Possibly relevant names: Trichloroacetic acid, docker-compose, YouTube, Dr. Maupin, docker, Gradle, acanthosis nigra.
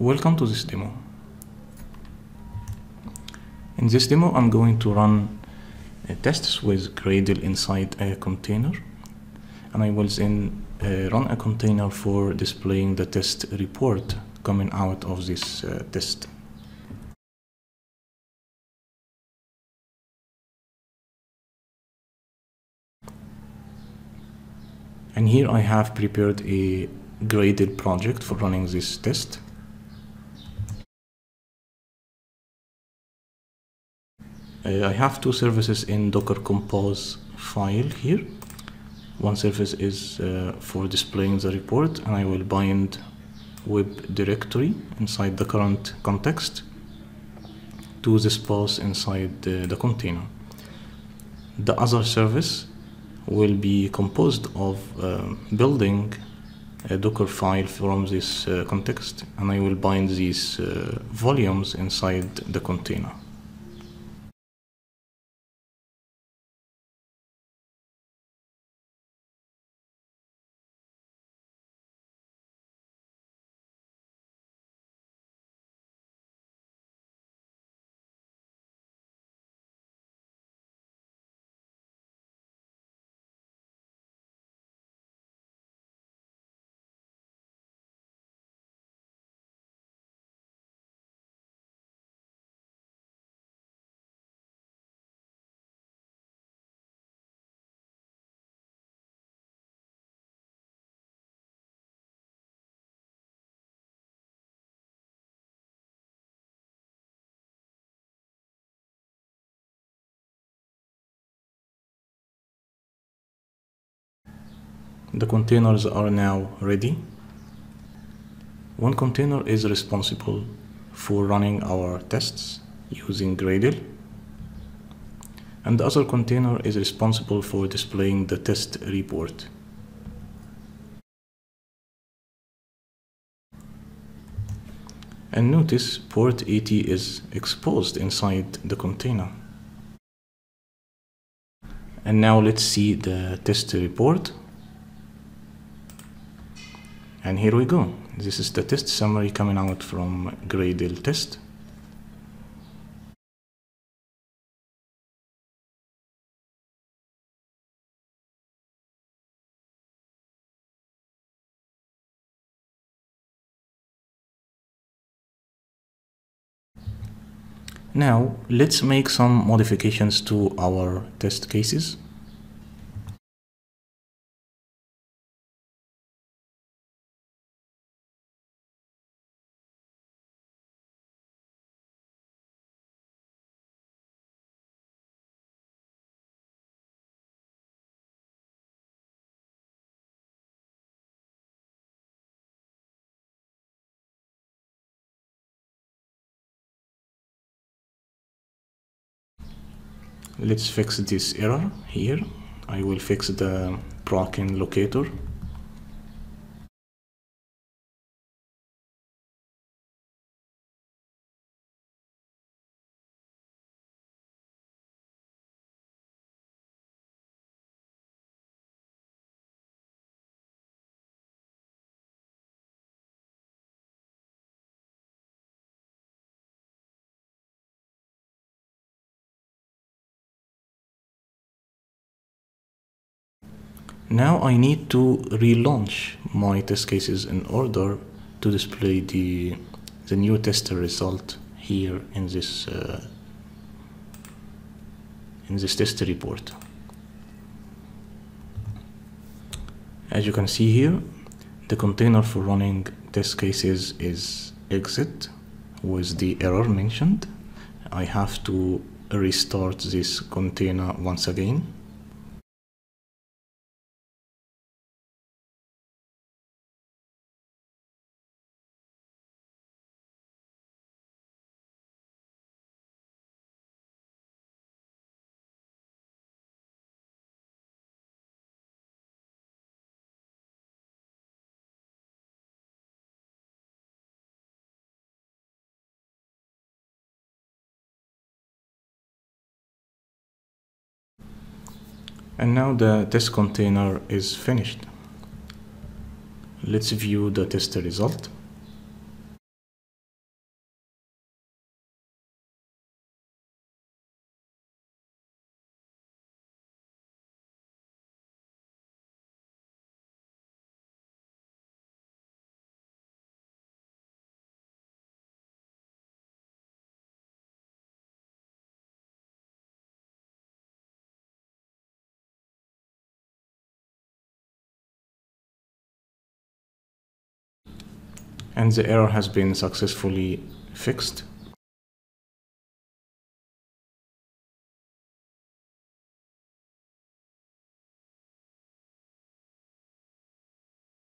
Welcome to this demo. In this demo, I'm going to run tests with Gradle inside a container, and I will then run a container for displaying the test report coming out of this test. And here I have prepared a Gradle project for running this test. I have two services in docker-compose file here. One service is for displaying the report, and I will bind web directory inside the current context to this path inside the container. The other service will be composed of building a Docker file from this context, and I will bind these volumes inside the container. The containers are now ready. One container is responsible for running our tests using Gradle, and the other container is responsible for displaying the test report. And notice port 80 is exposed inside the container. And now let's see the test report. And here we go. This is the test summary coming out from Gradle test. Now let's make some modifications to our test cases. Let's fix this error here. I will fix the prokin locator. Now I need to relaunch my test cases in order to display the new test result here in this test report. As you can see here, the container for running test cases is exit with the error mentioned. I have to restart this container once again. And now the test container is finished. Let's view the test result. and the error has been successfully fixed.